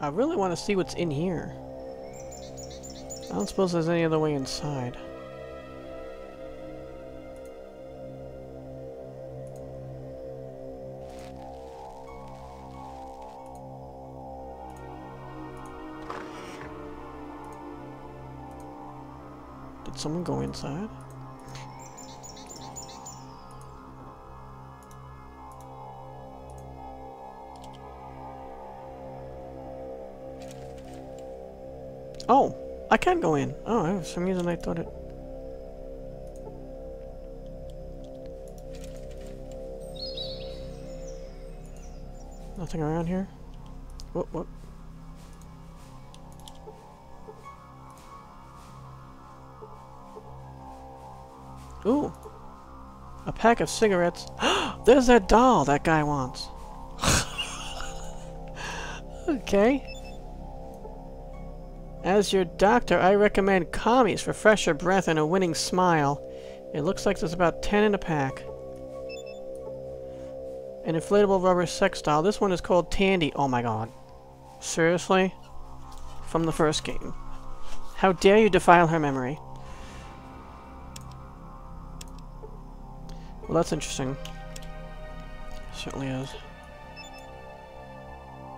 I really want to see what's in here. I don't suppose there's any other way inside. Did someone go inside? Oh, I can go in. Oh, for some reason I thought it... Nothing around here? What, what? Ooh! A pack of cigarettes. There's that doll that guy wants! Okay. As your doctor, I recommend commies for fresher breath and a winning smile. It looks like there's about 10 in a pack. An inflatable rubber sex doll. This one is called Tandy. Oh my god. Seriously? From the first game. How dare you defile her memory? Well, that's interesting. Certainly is.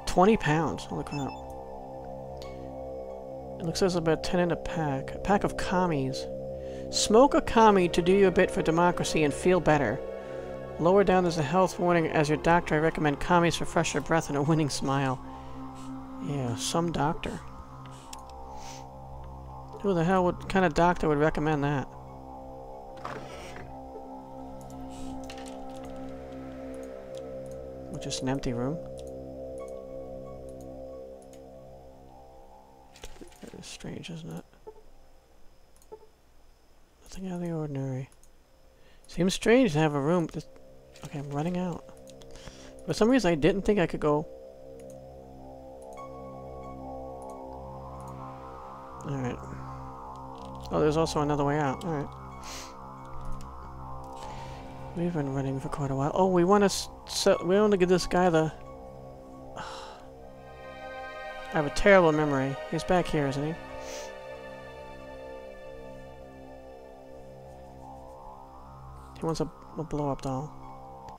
20 pounds. Holy crap. It looks like there's about 10 in a pack. A pack of commies. Smoke a commie to do your bit for democracy and feel better. Lower down there's a health warning. As your doctor, I recommend commies for fresher breath and a winning smile. Yeah, some doctor. Who the hell would, kind of doctor would recommend that? Well, just an empty room. Strange, isn't it? Nothing out of the ordinary. Seems strange to have a room. Just okay, I'm running out. For some reason, I didn't think I could go. Alright. Oh, there's also another way out. Alright. We've been running for quite a while. Oh, we want to... We want to give this guy the... I have a terrible memory. He's back here, isn't he? He wants a blow-up doll.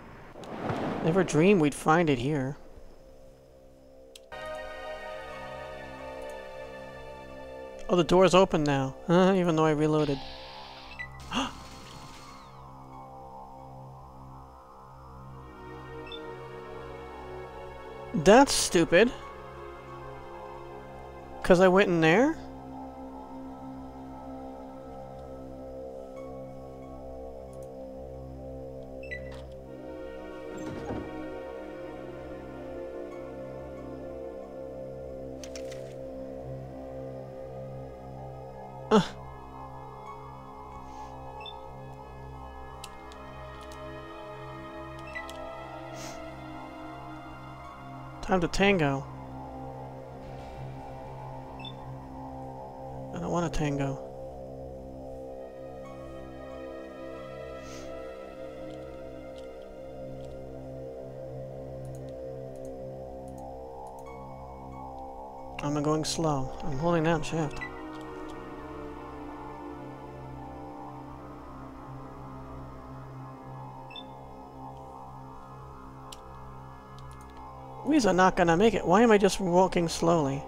Never dreamed we'd find it here. Oh, the door's open now. Even though I reloaded. That's stupid. Because I went in there? Time to tango. Tango. I'm going slow. I'm holding down shift. We's are not gonna make it. Why am I just walking slowly?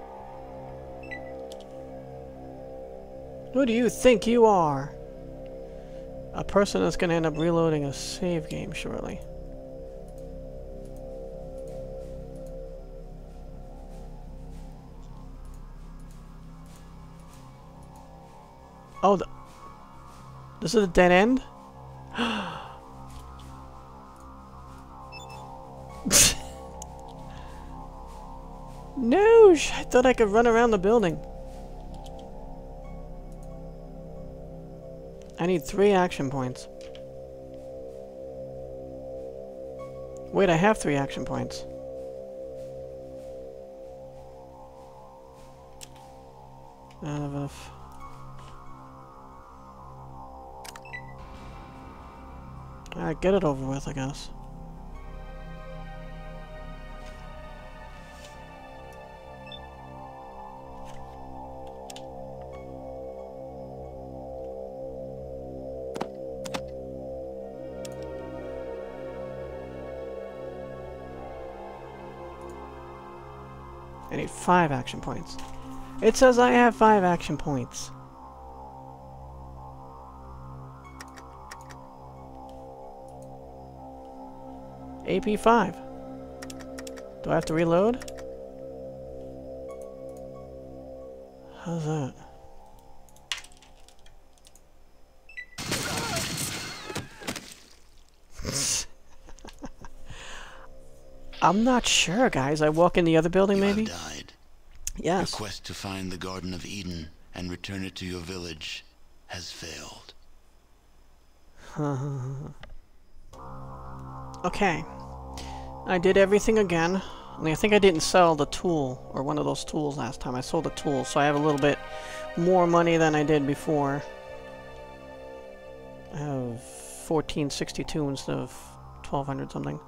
Who do you think you are? A person that's gonna end up reloading a save game shortly. Oh, this is a dead end? No, I thought I could run around the building. I need 3 action points. Wait, I have 3 action points. Not enough. Alright, get it over with, I guess. I need 5 action points. It says I have 5 action points. AP 5. Do I have to reload? How's that? I'm not sure, guys. I walk in the other building, maybe? You have died. Yes. Your quest to find the Garden of Eden and return it to your village has failed. Okay. I did everything again. Only I think I didn't sell the tool, or one of those tools last time. I sold a tool, so I have a little bit more money than I did before. I have 1462 instead of 1200 something.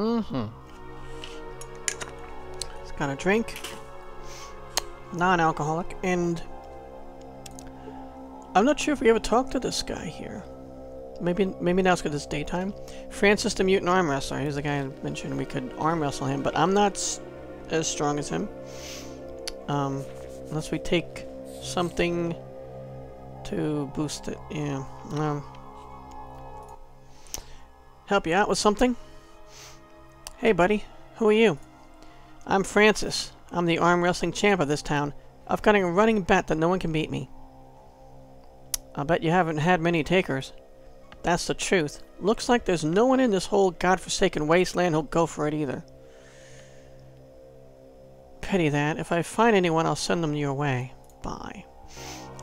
It's got a drink, non-alcoholic, and I'm not sure if we ever talked to this guy here. Maybe now it's because it's daytime. Francis the mutant arm wrestler. He's the guy I mentioned we could arm wrestle him, but I'm not as strong as him. Unless we take something to boost it. Yeah. Help you out with something? Hey buddy, who are you? I'm Francis. I'm the arm wrestling champ of this town. I've got a running bet that no one can beat me. I bet you haven't had many takers. That's the truth. Looks like there's no one in this whole godforsaken wasteland who'll go for it either. Pity that. If I find anyone, I'll send them your way. Bye.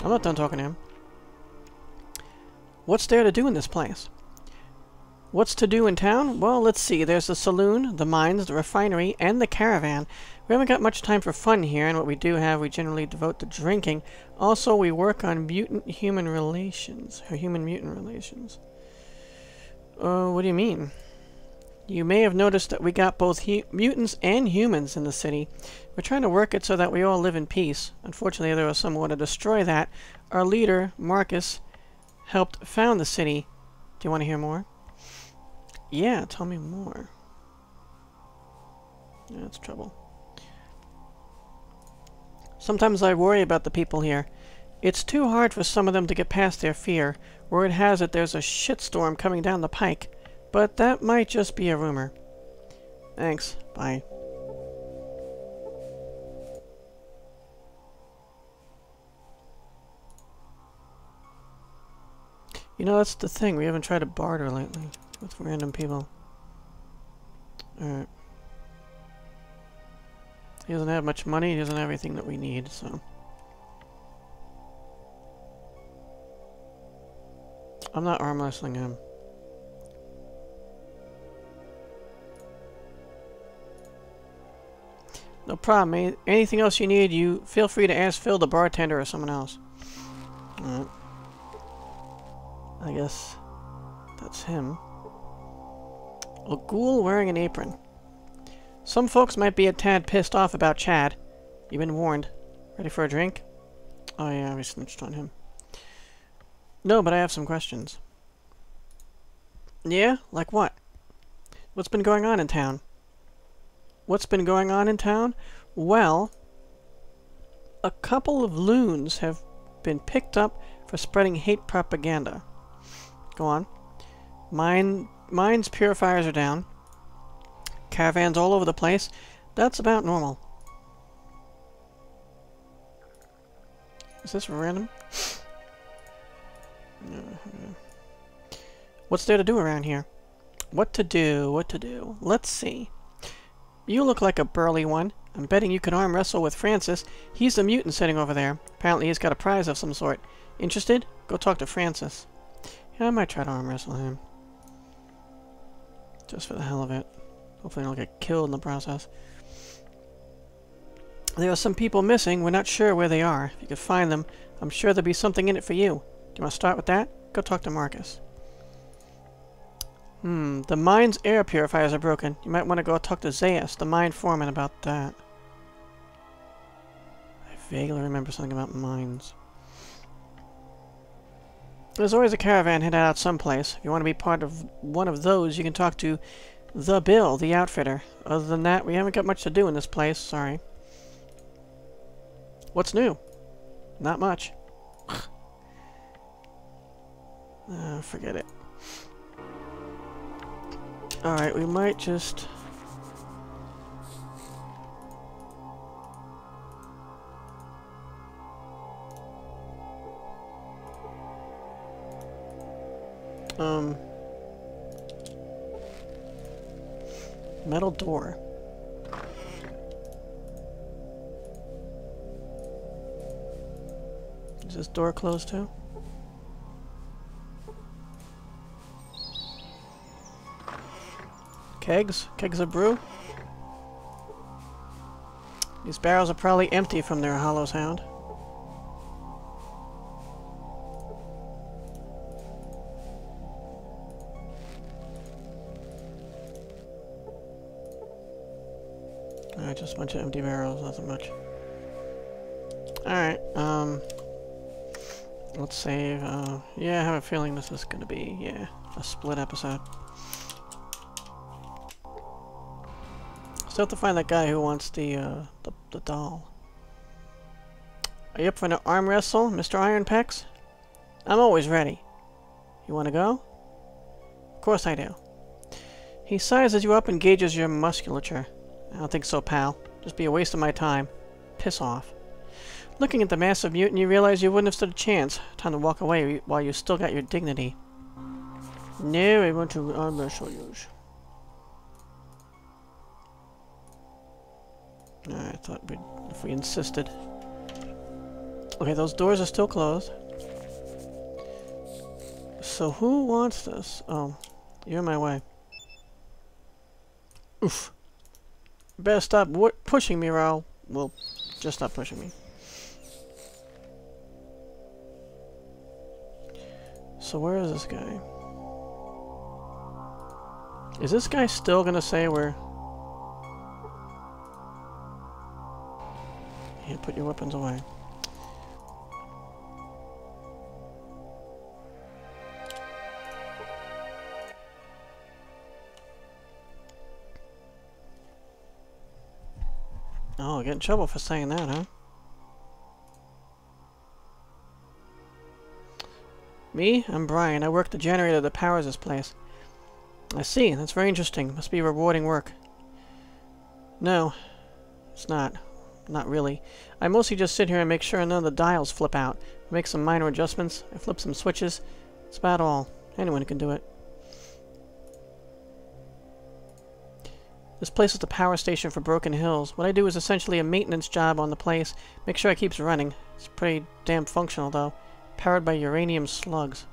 I'm not done talking to him. What's there to do in this place? What's to do in town? Well, let's see. There's the saloon, the mines, the refinery, and the caravan. We haven't got much time for fun here, and what we do have we generally devote to drinking. Also, we work on mutant-human relations. Or human-mutant relations. What do you mean? You may have noticed that we got both mutants and humans in the city. We're trying to work it so that we all live in peace. Unfortunately, there was someone to destroy that. Our leader, Marcus, helped found the city. Do you want to hear more? Yeah, tell me more. That's trouble. Sometimes I worry about the people here. It's too hard for some of them to get past their fear. Word has it there's a shitstorm coming down the pike. But that might just be a rumor. Thanks. Bye. You know, that's the thing. We haven't tried to barter lately. With random people. Alright. He doesn't have much money, he doesn't have everything that we need, so. I'm not arm wrestling him. No problem. Anything else you need, you feel free to ask Phil the bartender or someone else. Alright. I guess that's him. A ghoul wearing an apron. Some folks might be a tad pissed off about Chad. You've been warned. Ready for a drink? Oh yeah, we snitched on him. No, but I have some questions. Yeah? Like what? What's been going on in town? What's been going on in town? Well, a couple of loons have been picked up for spreading hate propaganda. Go on. Mines purifiers are down. Caravans all over the place. That's about normal. Is this random? What's there to do around here? What to do? What to do? Let's see. You look like a burly one. I'm betting you can arm wrestle with Francis. He's the mutant sitting over there. Apparently he's got a prize of some sort. Interested? Go talk to Francis. Yeah, I might try to arm wrestle him. Just for the hell of it. Hopefully I don't get killed in the process. There are some people missing. We're not sure where they are. If you could find them, I'm sure there'll be something in it for you. Do you want to start with that? Go talk to Marcus. The mine's air purifiers are broken. You might want to go talk to Zaius, the mine foreman, about that. I vaguely remember something about mines. There's always a caravan headed out someplace. If you want to be part of one of those, you can talk to The Bill, the outfitter. Other than that, we haven't got much to do in this place, sorry. What's new? Not much. Forget it. Alright, we might just... metal door. Is this door closed too? Kegs? Kegs of brew? These barrels are probably empty from their Hollows Hound. Alright, just a bunch of empty barrels, nothing much. Alright, let's save, yeah, I have a feeling this is gonna be, yeah, a split episode. Still have to find that guy who wants the doll. Are you up for an arm wrestle, Mr. Ironpex? I'm always ready. You want to go? Of course I do. He sizes you up and gauges your musculature. I don't think so, pal. Just be a waste of my time. Piss off. Looking at the massive mutant, you realize you wouldn't have stood a chance. Time to walk away while you still got your dignity. No, I want to arm wrestle you. I thought we'd, if we insisted. Okay, those doors are still closed. So who wants this? Oh, you're in my way. Oof. Better stop pushing me, Raoul. Well, just stop pushing me. So where is this guy? Is this guy still gonna say we're... Here, put your weapons away. Oh, get in trouble for saying that, huh? Me? I'm Brian. I work the generator that powers this place. I see. That's very interesting. Must be rewarding work. No, it's not. Not really. I mostly just sit here and make sure none of the dials flip out. I make some minor adjustments. I flip some switches. That's about all. Anyone can do it. This place is the power station for Broken Hills. What I do is essentially a maintenance job on the place. Make sure it keeps running. It's pretty damn functional, though. Powered by uranium slugs.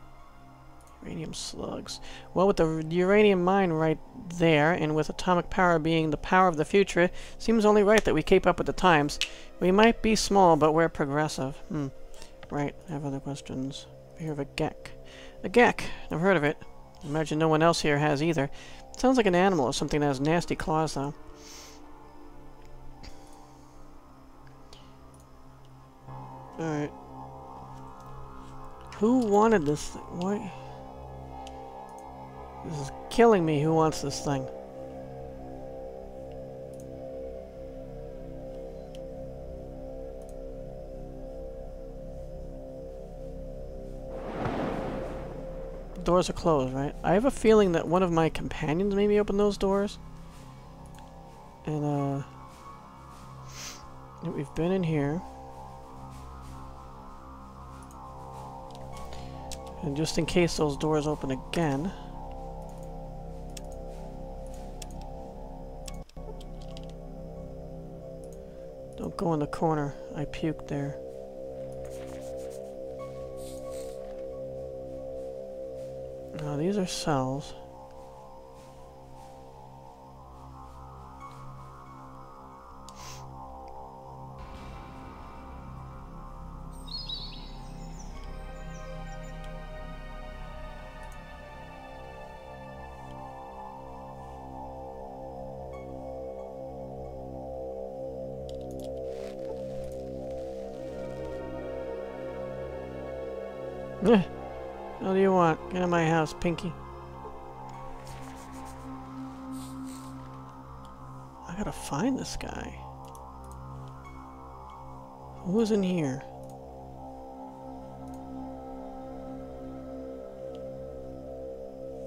Uranium slugs. Well, with the uranium mine right there, and with atomic power being the power of the future, it seems only right that we keep up with the times. We might be small, but we're progressive. Right, I have other questions. We have a GECK. A GECK? Never heard of it. I imagine no one else here has either. It sounds like an animal or something that has nasty claws, though. Alright. Who wanted this thing? Why? This is killing me. Who wants this thing? Doors are closed, right? I have a feeling that one of my companions maybe opened those doors. And, we've been in here. And just in case those doors open again... Don't go in the corner. I puked there. Now these are cells. What do you want? Get in my house, Pinky. gotta find this guy. Who was in here?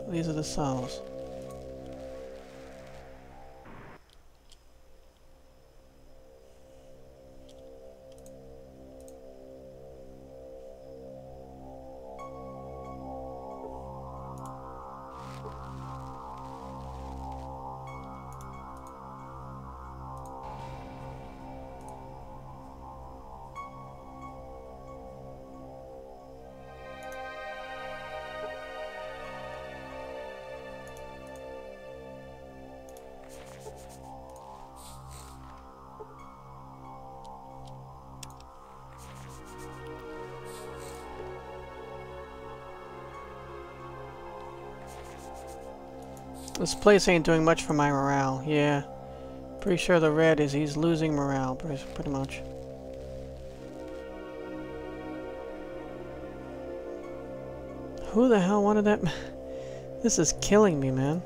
These are the cells. This place ain't doing much for my morale, yeah. Pretty sure the red is he's losing morale, pretty much. Who the hell wanted that? This is killing me, man.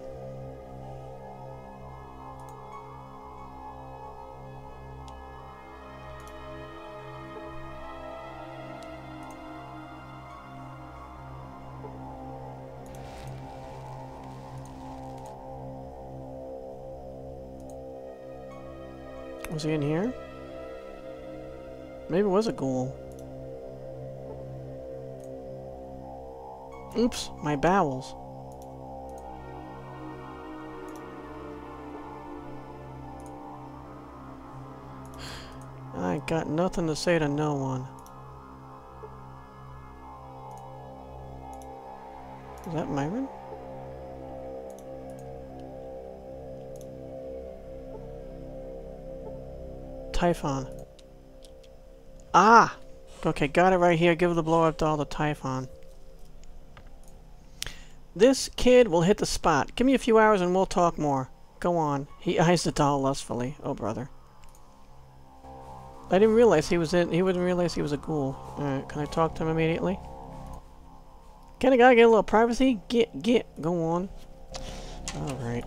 Was he in here? Maybe it was a ghoul. Oops, my bowels. I got nothing to say to no one. Is that Myron? Typhon. Ah! Okay, got it right here. Give the blow up doll to Typhon. This kid will hit the spot. Give me a few hours and we'll talk more. Go on. He eyes the doll lustfully. Oh brother. I didn't realize he was in. He wouldn't realize he was a ghoul. Alright, can I talk to him immediately? Kinda gotta get a little privacy. Get. Go on. Alright.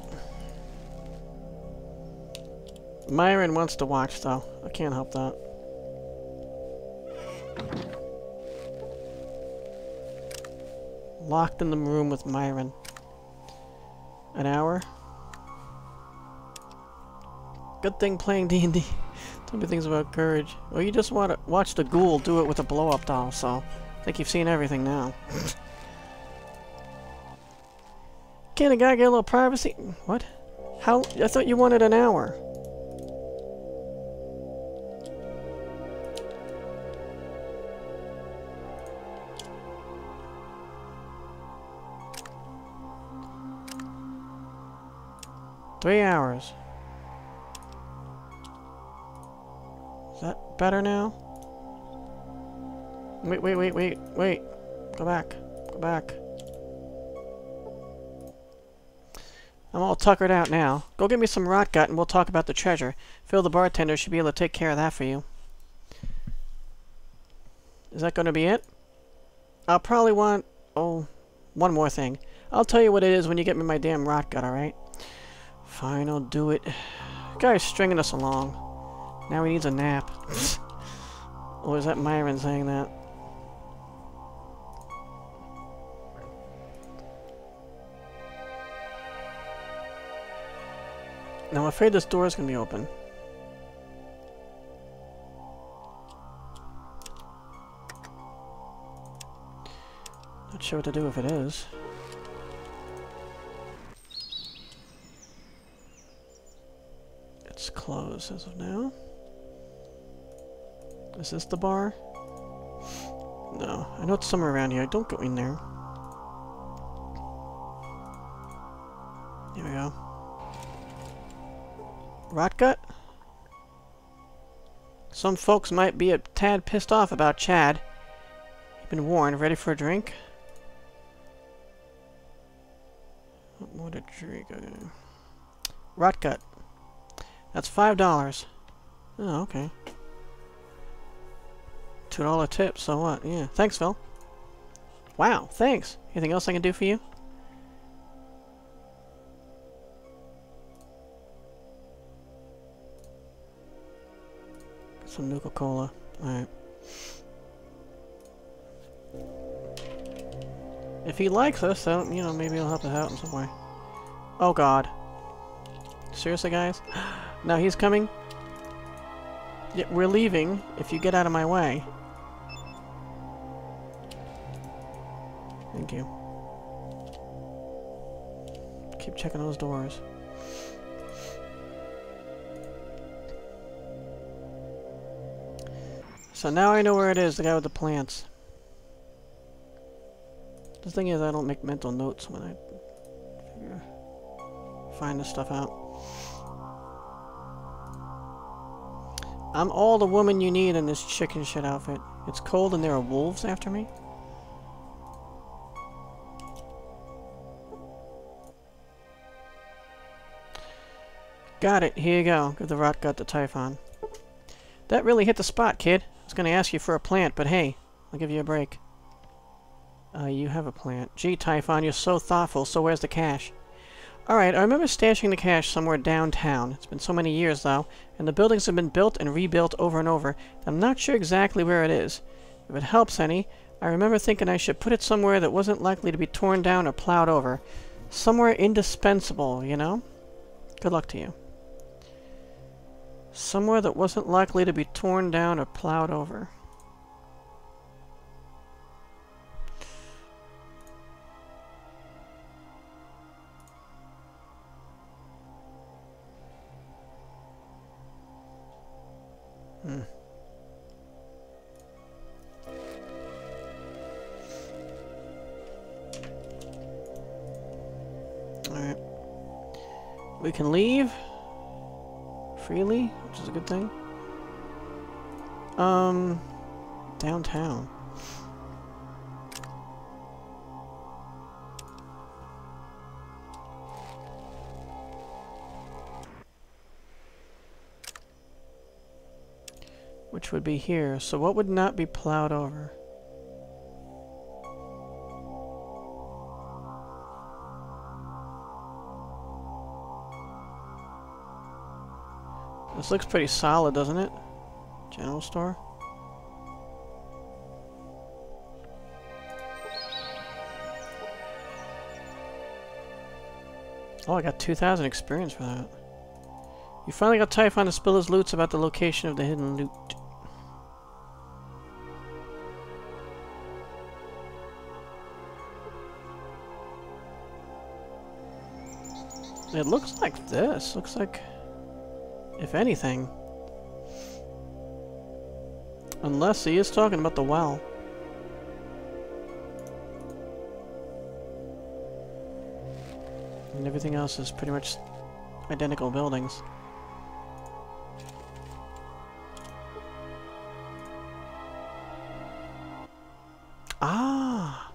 Myron wants to watch, though. I can't help that. Locked in the room with Myron. An hour? Good thing playing D&D. Tell me things about courage. Well, you just want to watch the ghoul do it with a blow-up doll, so... I think you've seen everything now. Can't a guy get a little privacy? What? How? I thought you wanted an hour. $3 hours. Is that better now? Wait. Go back. I'm all tuckered out now. Go get me some rot gut and we'll talk about the treasure. Phil the bartender should be able to take care of that for you. Is that going to be it? I'll probably want... Oh, one more thing. I'll tell you what it is when you get me my damn rot gut, alright? Fine, I'll do it. Guy's stringing us along. Now he needs a nap. Or is that Myron saying that? Now I'm afraid this door is going to be open. Not sure what to do if it is. It's closed as of now. Is this the bar? No. I know it's somewhere around here. Don't go in there. Here we go. Rotgut? Some folks might be a tad pissed off about Chad. You've been warned. Ready for a drink? What a drink. Rotgut. That's $5. Oh, okay. $2 tip, so what? Yeah. Thanks, Phil. Wow, thanks. Anything else I can do for you? some Nuka-Cola. Alright. If he likes us, then, you know, maybe he'll help us out in some way. Oh god. Seriously, guys? Now he's coming. Yeah, we're leaving if you get out of my way. Thank you. Keep checking those doors. So now I know where it is, the guy with the plants. The thing is, I don't make mental notes when I figure, find this stuff out. I'm all the woman you need in this chicken shit outfit. It's cold and there are wolves after me? Got it, here you go. Give the rock gut to Typhon. That really hit the spot, kid. I was gonna ask you for a plant, but hey, I'll give you a break. You have a plant. Gee, Typhon, you're so thoughtful, so where's the cash? Alright, I remember stashing the cash somewhere downtown. It's been so many years, though, and the buildings have been built and rebuilt over and over. I'm not sure exactly where it is. If it helps any, I remember thinking I should put it somewhere that wasn't likely to be torn down or plowed over. Somewhere indispensable, you know? Good luck to you. Somewhere that wasn't likely to be torn down or plowed over. Alright. We can leave freely, which is a good thing. Downtown. Which would be here. So what would not be plowed over? This looks pretty solid, doesn't it? General store. Oh, I got 2,000 experience for that. You finally got Typhon to spill his loots about the location of the hidden loot. It looks like this. Looks like, if anything. Unless he is talking about the well. And everything else is pretty much identical buildings. Ah!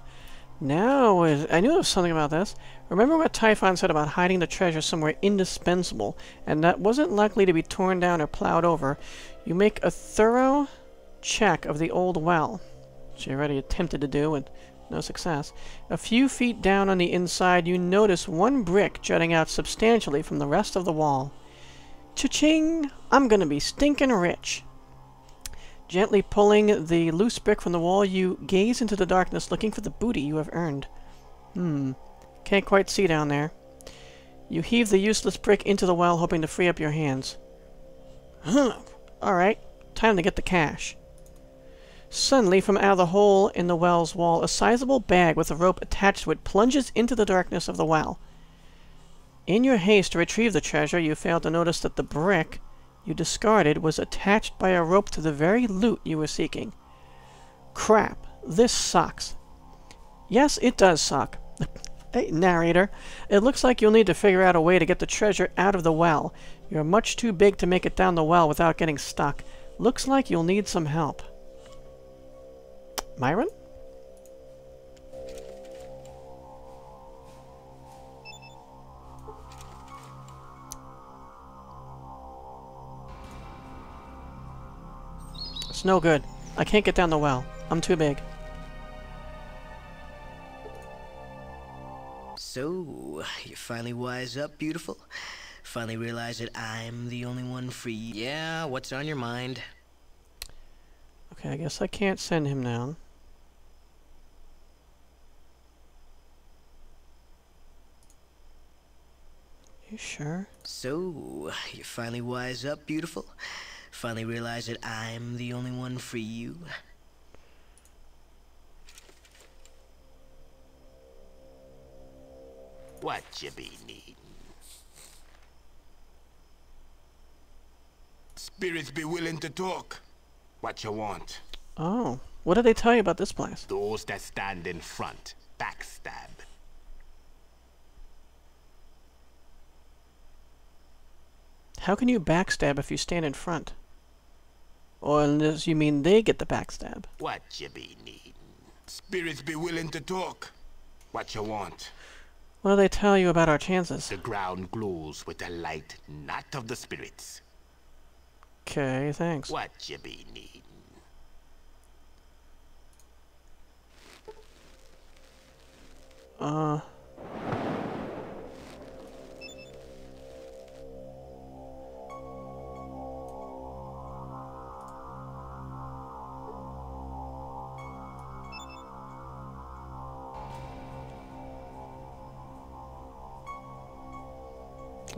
Now I knew there was something about this. Remember what Typhon said about hiding the treasure somewhere indispensable, and that wasn't likely to be torn down or plowed over. You make a thorough check of the old well, which you already attempted to do with no success. A few feet down on the inside, you notice one brick jutting out substantially from the rest of the wall. Cha-ching! I'm gonna be stinking rich! Gently pulling the loose brick from the wall, you gaze into the darkness looking for the booty you have earned. Can't quite see down there. You heave the useless brick into the well, hoping to free up your hands. Alright, time to get the cash. Suddenly, from out of the hole in the well's wall, a sizable bag with a rope attached to it plunges into the darkness of the well. In your haste to retrieve the treasure, you fail to notice that the brick you discarded was attached by a rope to the very loot you were seeking. Crap, this sucks. Yes, it does suck. Hey, narrator, it looks like you'll need to figure out a way to get the treasure out of the well. You're much too big to make it down the well without getting stuck. Looks like you'll need some help. Myron? It's no good. I can't get down the well. I'm too big. So, you finally wise up, beautiful? Finally realize that I'm the only one free? Yeah, what's on your mind? Okay, I guess I can't send him down. You sure? So, you finally wise up, beautiful? Finally realize that I'm the only one for you? What you be needin'? Spirits be willing to talk. What you want? Oh, what did they tell you about this place? Those that stand in front, backstab. How can you backstab if you stand in front? Or unless you mean they get the backstab. What you be needin'? Spirits be willing to talk. What you want? What do they tell you about our chances? The ground glows with the light, not of the spirits. Okay, thanks. What you be needin'?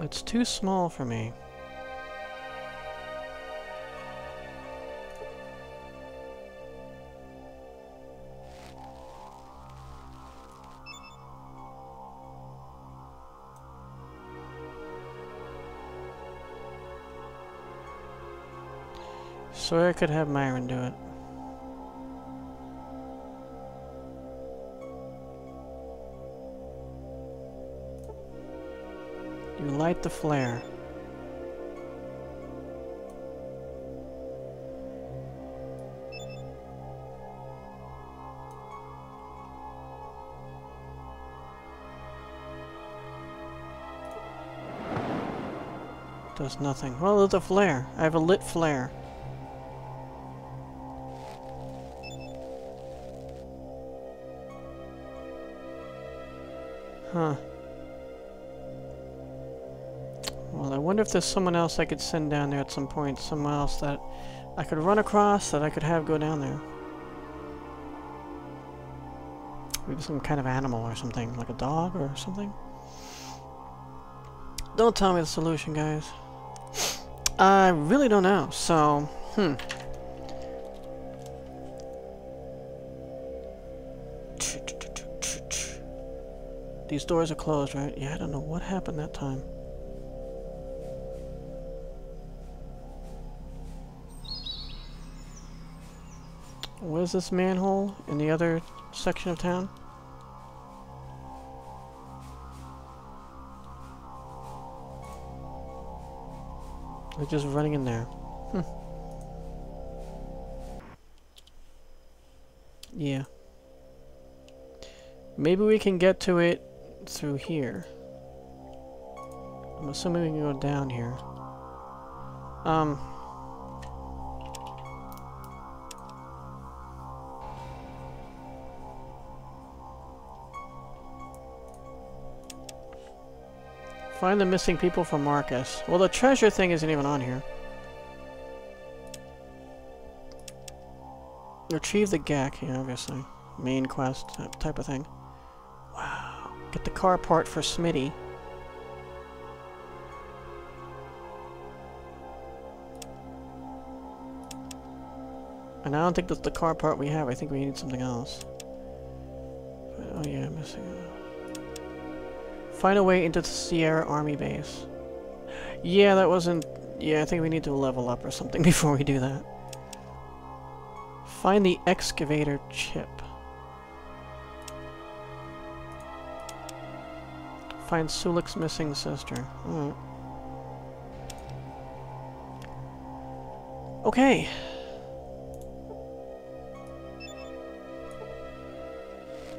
It's too small for me. So I could have Myron do it. You light the flare. Does nothing. Well, there's a flare. I have a lit flare. Huh. Well, I wonder if there's someone else I could send down there at some point. Someone else that I could run across, that I could have go down there. Maybe some kind of animal or something, like a dog or something. Don't tell me the solution, guys. I really don't know, so... These doors are closed, right? Yeah, I don't know what happened that time. Where's this manhole in the other section of town? They're just running in there. Yeah. Maybe we can get to it through here. I'm assuming we can go down here. Find the missing people for Marcus. Well, the treasure thing isn't even on here. Retrieve the GECK, yeah, obviously. Main quest type of thing. Wow. Get the car part for Smitty. And I don't think that's the car part we have. I think we need something else. But, oh yeah, I'm missing it. Find a way into the Sierra Army base. Yeah, that wasn't... Yeah, I think we need to level up or something before we do that. Find the excavator chip. Find Sulik's missing sister. Alright. Okay.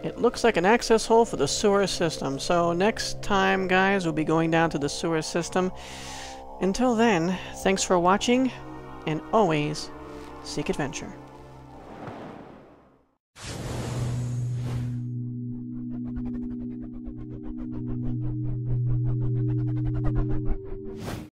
It looks like an access hole for the sewer system. So next time, guys, we'll be going down to the sewer system. Until then, thanks for watching, and always seek adventure.